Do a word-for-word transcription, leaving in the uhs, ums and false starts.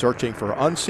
searching for unseen